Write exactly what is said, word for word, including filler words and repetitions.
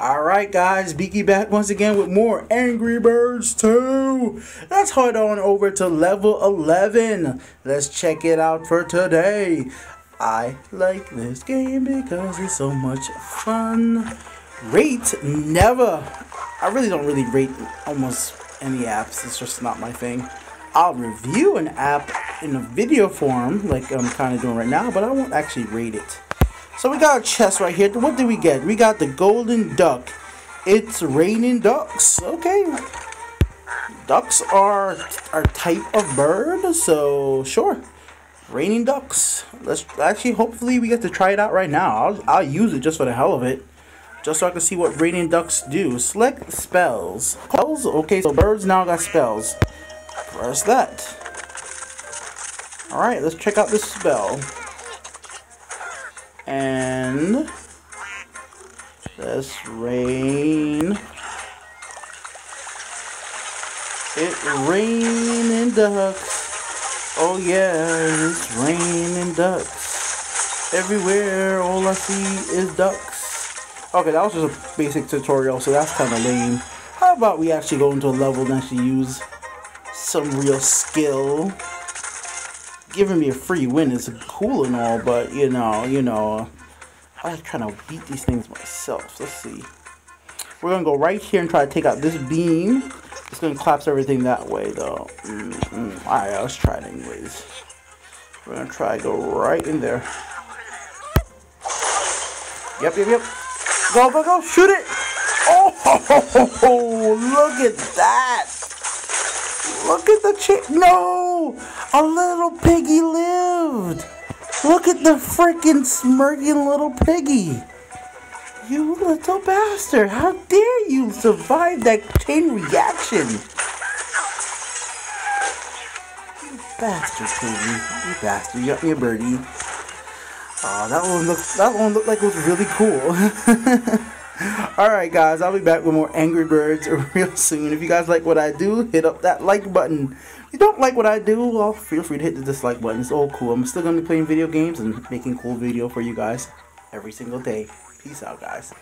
Alright guys, Beaky back once again with more Angry Birds two. Let's head on over to level eleven. Let's check it out for today. I like this game because it's so much fun. Rate? Never. I really don't really rate almost any apps. It's just not my thing. I'll review an app in a video form like I'm kind of doing right now, but I won't actually rate it. So we got a chest right here. What did we get? We got the golden duck. It's raining ducks. Okay. Ducks are a type of bird, so sure. Raining ducks. Let's actually, hopefully we get to try it out right now. I'll, I'll use it just for the hell of it. Just so I can see what raining ducks do. Select spells. Spells? Okay, so birds now got spells. Press that. Alright, let's check out this spell. And let's rain. It raining ducks. Oh yeah, it's raining ducks. Everywhere, all I see is ducks. Okay, that was just a basic tutorial, so that's kind of lame. How about we actually go into a level and actually use some real skill? Giving me a free win is cool and all, but you know, you know, I'm trying to beat these things myself. Let's see. We're gonna go right here and try to take out this beam. It's gonna collapse everything that way, though. Mm-hmm. All right, let's try it anyways. We're gonna try to go right in there. Yep, yep, yep. Go, go, go! Shoot it! Oh, ho, ho, ho, ho. Look at that! Look at the chick. No! A little piggy lived! Look at the freaking smirking little piggy! You little bastard! How dare you survive that chain reaction! You bastard piggy! You bastard! You got me a birdie! Oh, that one looks. That one looked like it was really cool. Alright guys, I'll be back with more Angry Birds real soon. If you guys like what I do, hit up that like button. If you don't like what I do, well, feel free to hit the dislike button. It's all cool. I'm still going to be playing video games and making cool video for you guys every single day. Peace out, guys.